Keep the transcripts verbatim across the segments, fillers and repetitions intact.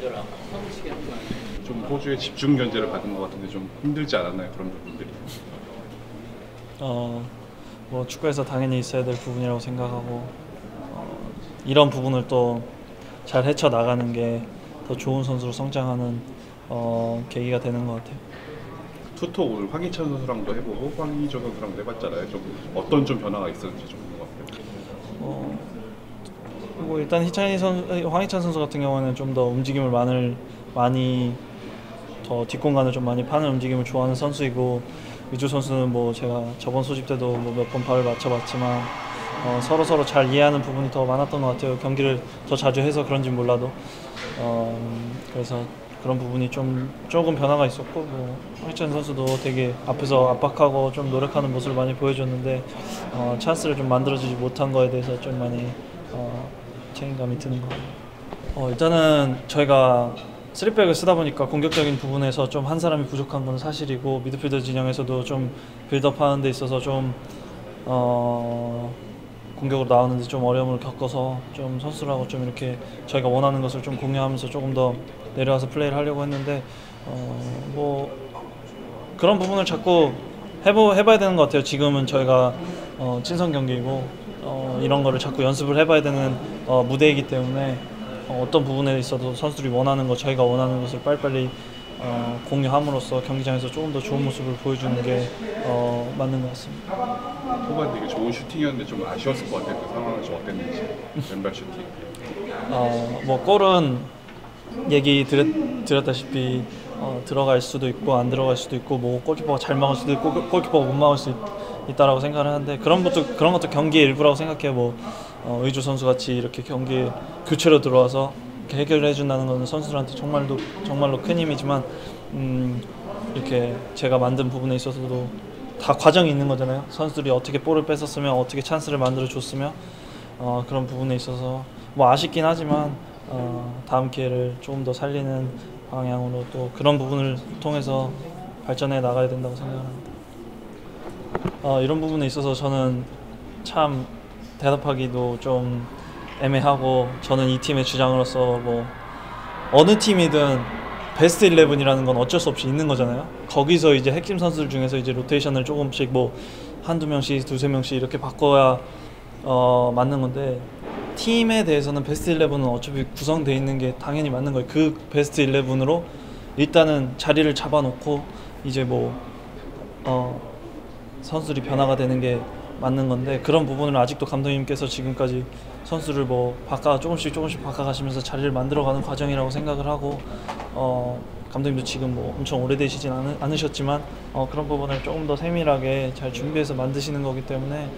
견제더라고. 좀 호주의 집중 견제를 받은 것 같은데 좀 힘들지 않았나요, 그런 부분들이? 어, 뭐 축구에서 당연히 있어야 될 부분이라고 생각하고 어, 이런 부분을 또 잘 헤쳐나가는 게 더 좋은 선수로 성장하는 어, 계기가 되는 것 같아요. 투톱 오늘 황희찬 선수랑도 해보고 황의조 선수랑도 해봤잖아요. 좀 어떤 좀 변화가 있었는지 좀 궁금해요. 어, 그리고 일단 희찬이 선수, 황희찬 선수 같은 경우는 좀 더 움직임을 많을, 많이 더 뒷공간을 좀 많이 파는 움직임을 좋아하는 선수이고, 의조 선수는 뭐 제가 저번 소집 때도 뭐 몇 번 발을 맞춰봤지만 어, 서로 서로 잘 이해하는 부분이 더 많았던 것 같아요. 경기를 더 자주 해서 그런지 몰라도 어, 그래서 그런 부분이 좀 조금 변화가 있었고, 뭐 황희찬 선수도 되게 앞에서 압박하고 좀 노력하는 모습을 많이 보여줬는데 어, 찬스를 좀 만들어주지 못한 거에 대해서 좀 많이 어, 책임감이 드는 것 같아요. 어, 일단은 저희가 쓰리백을 쓰다 보니까 공격적인 부분에서 좀 한 사람이 부족한 건 사실이고, 미드필더 진영에서도 좀 빌드업하는 데 있어서 좀 어, 공격으로 나오는데 좀 어려움을 겪어서 좀 선수들하고 좀 이렇게 저희가 원하는 것을 좀 공유하면서 조금 더 내려와서 플레이를 하려고 했는데 어, 뭐 그런 부분을 자꾸 해보, 해봐야 되는 것 같아요. 지금은 저희가 어, 친선 경기이고 어, 이런 거를 자꾸 연습을 해봐야 되는 어, 무대이기 때문에 어, 어떤 부분에 있어도 선수들이 원하는 것, 저희가 원하는 것을 빨리빨리 어, 공유함으로써 경기장에서 조금 더 좋은 모습을 보여주는 게 어, 맞는 것 같습니다. 후반 되게 좋은 슈팅이었는데 좀 아쉬웠을 것 같아요. 그 상황에서 어땠는지. 왼발 슈팅. 어, 뭐 골은 얘기 드렸, 드렸다시피 어, 들어갈 수도 있고 안 들어갈 수도 있고, 뭐 골키퍼가 잘 막을 수도 있고 골키퍼가 못 막을 수 있, 있다라고 생각을 하는데 그런 것도 그런 것도 경기의 일부라고 생각해요. 뭐 어, 의조 선수 같이 이렇게 경기 교체로 들어와서 이렇게 해결해 준다는 것은 선수들한테 정말로 정말로 큰 힘이지만 음, 이렇게 제가 만든 부분에 있어서도 다 과정이 있는 거잖아요. 선수들이 어떻게 볼을 뺏었으며 어떻게 찬스를 만들어 줬으며 어, 그런 부분에 있어서 뭐 아쉽긴 하지만 어, 다음 기회를 조금 더 살리는 방향으로 또 그런 부분을 통해서 발전해 나가야 된다고 생각합니다. 어, 이런 부분에 있어서 저는 참 대답하기도 좀 애매하고, 저는 이 팀의 주장으로서 뭐 어느 팀이든 베스트 십일이라는 건 어쩔 수 없이 있는 거잖아요. 거기서 이제 핵심 선수들 중에서 이제 로테이션을 조금씩 뭐 한두 명씩 두세 명씩 이렇게 바꿔야 어, 맞는 건데, 팀에 대해서는 베스트 십일은 어차피 구성되어 있는 게 당연히 맞는 거예요. 그 베스트 십일으로 일단은 자리를 잡아놓고 이제 뭐 어 선수들이 변화가 되는 게 맞는 건데, 그런 부분을 아직도 감독님께서 지금까지 선수를 뭐 바꿔 조금씩 조금씩 바꿔가시면서 자리를 만들어가는 과정이라고 생각을 하고 어 감독님도 지금 뭐 엄청 오래되시진 않으, 않으셨지만 어 그런 부분을 조금 더 세밀하게 잘 준비해서 만드시는 거기 때문에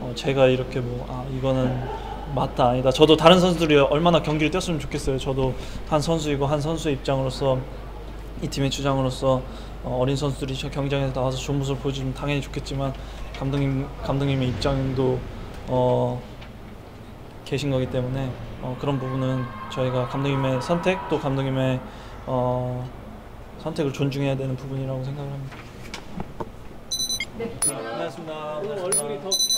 어 제가 이렇게 뭐 아 이거는 맞다 아니다, 저도 다른 선수들이 얼마나 경기를 뛰었으면 좋겠어요. 저도 한 선수이고 한 선수의 입장으로서 이 팀의 주장으로서 어린 선수들이 저 경기장에서 나와서 좋은 모습을 보여주면 당연히 좋겠지만 감독님, 감독님의 입장도 어, 계신 거기 때문에 어, 그런 부분은 저희가 감독님의 선택 또 감독님의 어, 선택을 존중해야 되는 부분이라고 생각을 합니다. 네, 고맙습니다. 오늘 얼굴이 더